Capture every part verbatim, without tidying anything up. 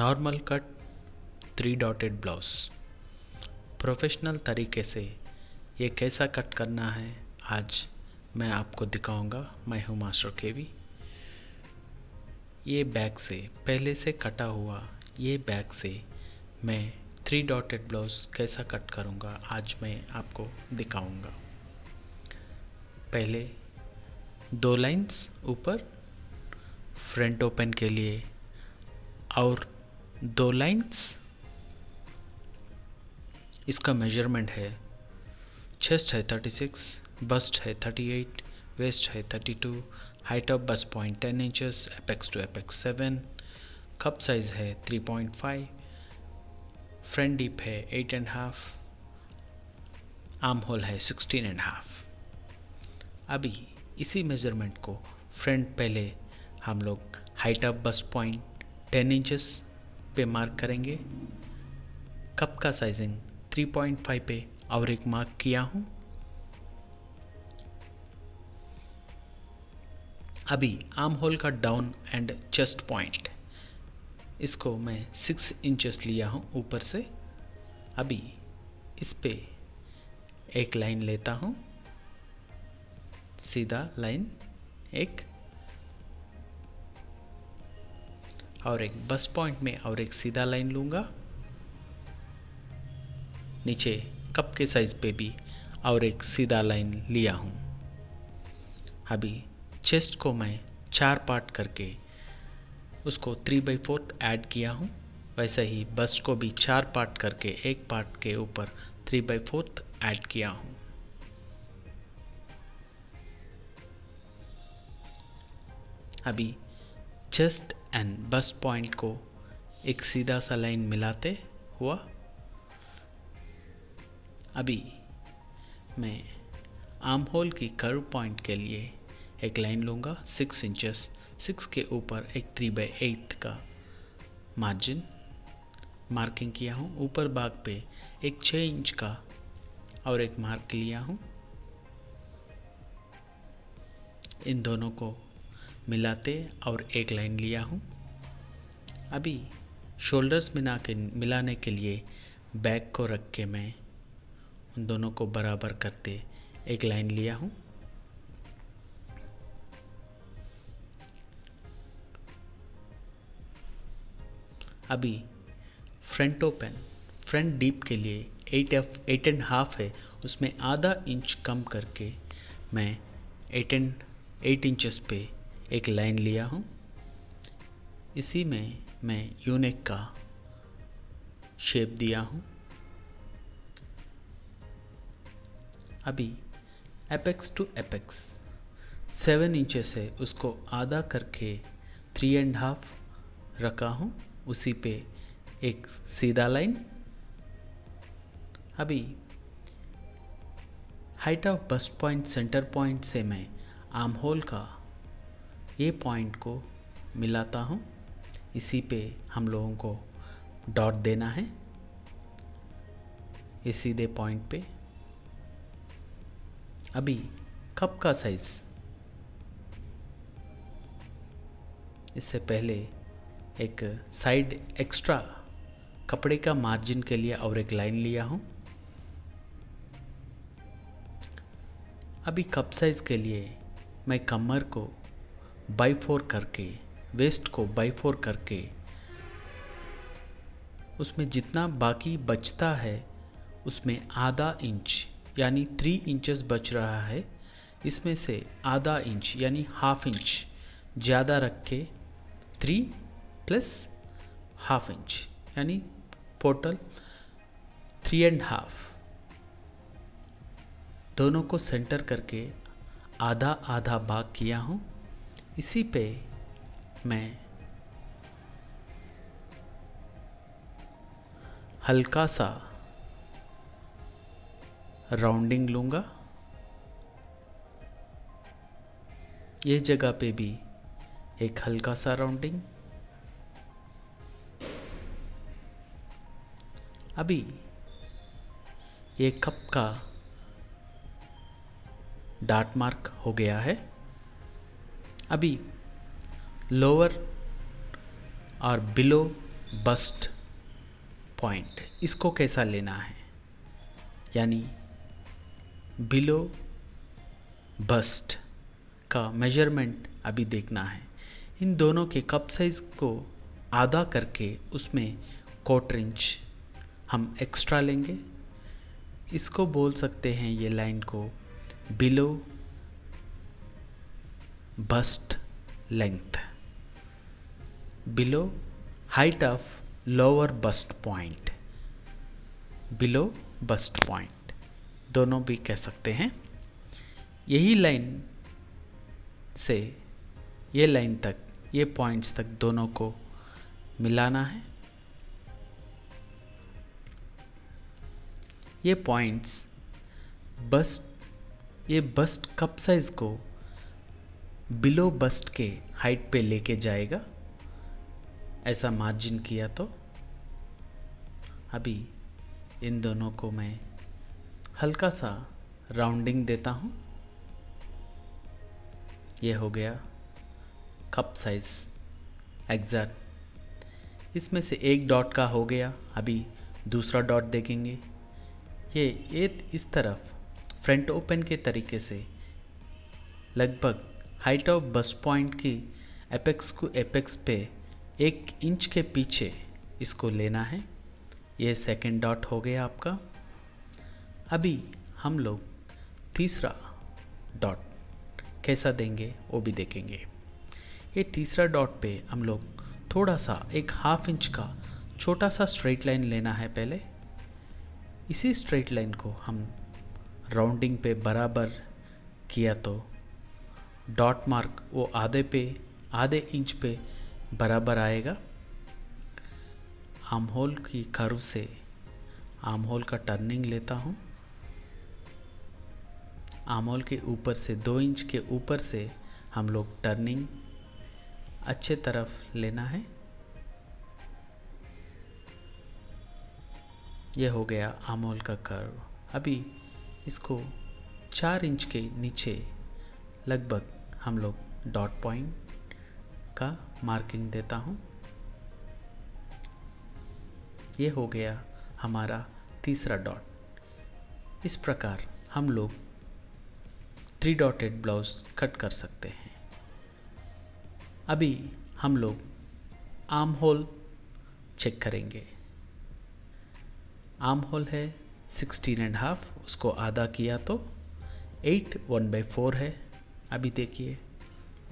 Normal cut three dotted blouse. Professional तरीके से ये कैसा कट करना है आज मैं आपको दिखाऊंगा। मैं हूँ मास्टर केवी। ये बैक से पहले से कटा हुआ ये बैक से मैं थ्री डॉटेड ब्लाउज कैसा कट करूँगा आज मैं आपको दिखाऊंगा। पहले दो लाइंस ऊपर फ्रंट ओपन के लिए और दो लाइंस, इसका मेजरमेंट है चेस्ट है थर्टी सिक्स, बस्ट है थर्टी एट, वेस्ट है thirty two, height of bust point ten inches, apex to apex seven, cup size है three point five, front deep है eight and half, arm hole है sixteen and half. अभी इसी measurement को front पहले हम लोग height of bust point ten inches पे मार्क करेंगे। कप का साइजिंग थ्री पॉइंट फाइव पे और एक मार्क किया हूँ। अभी आर्म होल का डाउन एंड चेस्ट पॉइंट इसको मैं सिक्स इंचेस लिया हूँ ऊपर से। अभी इस पे एक लाइन लेता हूँ, सीधा लाइन एक, और एक बस्ट पॉइंट में और एक सीधा लाइन लूँगा। नीचे कप के साइज पे भी और एक सीधा लाइन लिया हूँ। अभी चेस्ट को मैं चार पार्ट करके उसको थ्री बाई फोर्थ ऐड किया हूँ। वैसे ही बस्ट को भी चार पार्ट करके एक पार्ट के ऊपर थ्री बाई फोर्थ ऐड किया हूँ। अभी चेस्ट एंड बस्ट पॉइंट को एक सीधा सा लाइन मिलाते हुआ अभी मैं आर्म होल की कर्व पॉइंट के लिए एक लाइन लूँगा सिक्स इंचेस, सिक्स के ऊपर एक थ्री बाई एट का मार्जिन मार्किंग किया हूँ। ऊपर भाग पे एक छः इंच का और एक मार्क लिया हूँ। इन दोनों को मिलाते और एक लाइन लिया हूँ। अभी शोल्डर्स मिला के मिलाने के लिए बैक को रख के मैं उन दोनों को बराबर करते एक लाइन लिया हूँ। अभी फ्रंट ओपन फ्रंट डीप के लिए eight F eight and half है, उसमें आधा इंच कम करके मैं एट एंड एट इंचेस पे एक लाइन लिया हूँ। इसी में मैं यूनेक का शेप दिया हूँ। अभी apex to apex seven inches है, उसको आधा करके थ्री एंड हाफ रखा हूँ। उसी पे एक सीधा लाइन। अभी height of bust point centre point से मैं आर्म होल का ये पॉइंट को मिलाता हूँ। इसी पे हम लोगों को डॉट देना है, इस सीधे पॉइंट पे। अभी कप का साइज इससे पहले एक साइड एक्स्ट्रा कपड़े का मार्जिन के लिए और एक लाइन लिया हूँ। अभी कप साइज के लिए मैं कमर को बाई फोर करके, वेस्ट को बाई फोर करके, उसमें जितना बाकी बचता है उसमें आधा इंच यानी थ्री इंचेस बच रहा है, इसमें से आधा इंच यानी हाफ इंच ज़्यादा रख के थ्री प्लस हाफ इंच यानी टोटल थ्री एंड हाफ, दोनों को सेंटर करके आधा आधा भाग किया हूँ। इसी पे मैं हल्का सा राउंडिंग लूँगा। ये जगह पे भी एक हल्का सा राउंडिंग। अभी ये कप का डार्ट मार्क हो गया है। अभी लोअर और बिलो बस्ट पॉइंट इसको कैसा लेना है, यानी बिलो बस्ट का मेजरमेंट अभी देखना है। इन दोनों के कप साइज़ को आधा करके उसमें क्वार्टर इंच हम एक्स्ट्रा लेंगे। इसको बोल सकते हैं ये लाइन को below bust length, below height of lower bust point, below bust point दोनों भी कह सकते हैं। यही लाइन से ये लाइन तक, ये पॉइंट्स तक दोनों को मिलाना है। ये पॉइंट्स बस्ट, ये बस्ट कप साइज़ को बिलो बस्ट के हाइट पे लेके जाएगा, ऐसा मार्जिन किया। तो अभी इन दोनों को मैं हल्का सा राउंडिंग देता हूँ। ये हो गया कप साइज़ एग्जैक्ट। इसमें से एक डॉट का हो गया, अभी दूसरा डॉट देखेंगे। ये एक इस तरफ फ्रंट ओपन के तरीके से लगभग हाइट ऑफ बस्ट पॉइंट की एपेक्स को एपेक्स पे एक इंच के पीछे इसको लेना है। ये सेकंड डॉट हो गया आपका। अभी हम लोग तीसरा डॉट कैसा देंगे वो भी देखेंगे। ये तीसरा डॉट पे हम लोग थोड़ा सा एक हाफ इंच का छोटा सा स्ट्रेट लाइन लेना है। पहले इसी स्ट्रेट लाइन को हम राउंडिंग पे बराबर किया तो डॉट मार्क वो आधे पे, आधे इंच पे बराबर आएगा। आर्म होल की कर्व से आर्म होल का टर्निंग लेता हूँ। आर्म होल के ऊपर से दो इंच के ऊपर से हम लोग टर्निंग अच्छे तरफ लेना है। ये हो गया आर्म होल का कर्व। अभी इसको चार इंच के नीचे लगभग हम लोग डॉट पॉइंट का मार्किंग देता हूँ। ये हो गया हमारा तीसरा डॉट। इस प्रकार हम लोग थ्री डॉटेड ब्लाउज कट कर सकते हैं। अभी हम लोग आर्म होल चेक करेंगे। आर्म होल है सिक्सटीन एंड हाफ, उसको आधा किया तो एट वन बाई फोर है। अभी देखिए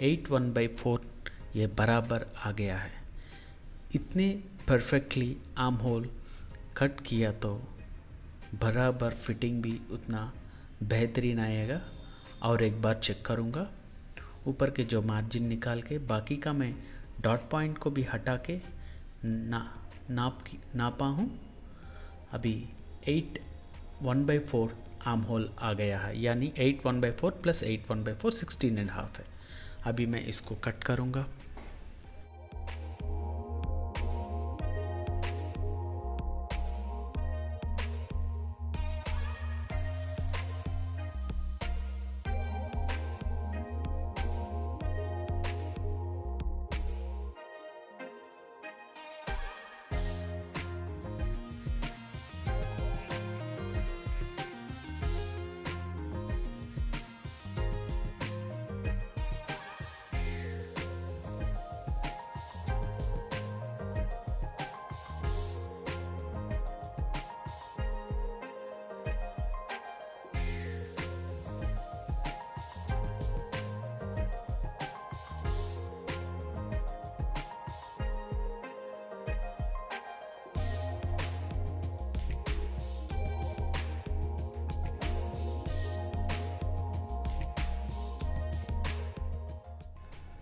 एट वन बाई फोर ये बराबर आ गया है। इतने परफेक्टली आर्म होल कट किया तो बराबर फिटिंग भी उतना बेहतरीन आएगा। और एक बार चेक करूँगा ऊपर के जो मार्जिन निकाल के, बाकी का मैं डॉट पॉइंट को भी हटा के ना नाप की नापा हूँ। अभी eight one by four arm hole आ गया है, यानी eight one by four plus eight one by four sixteen and half है। अभी मैं इसको कट करूँगा।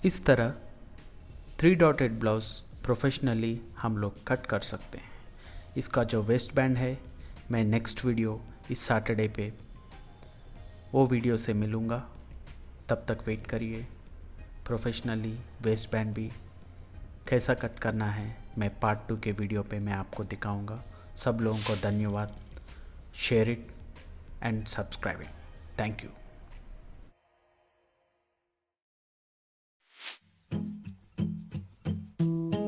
इस तरह थ्री डॉटेड ब्लाउज प्रोफेशनली हम लोग कट कर सकते हैं। इसका जो वेस्ट बैंड है, मैं नेक्स्ट वीडियो इस सैटरडे पे वो वीडियो से मिलूँगा। तब तक वेट करिए। प्रोफेशनली वेस्ट बैंड भी कैसा कट करना है मैं पार्ट टू के वीडियो पे मैं आपको दिखाऊँगा। सब लोगों को धन्यवाद। Share it and subscribe it. Thank you. Thank you.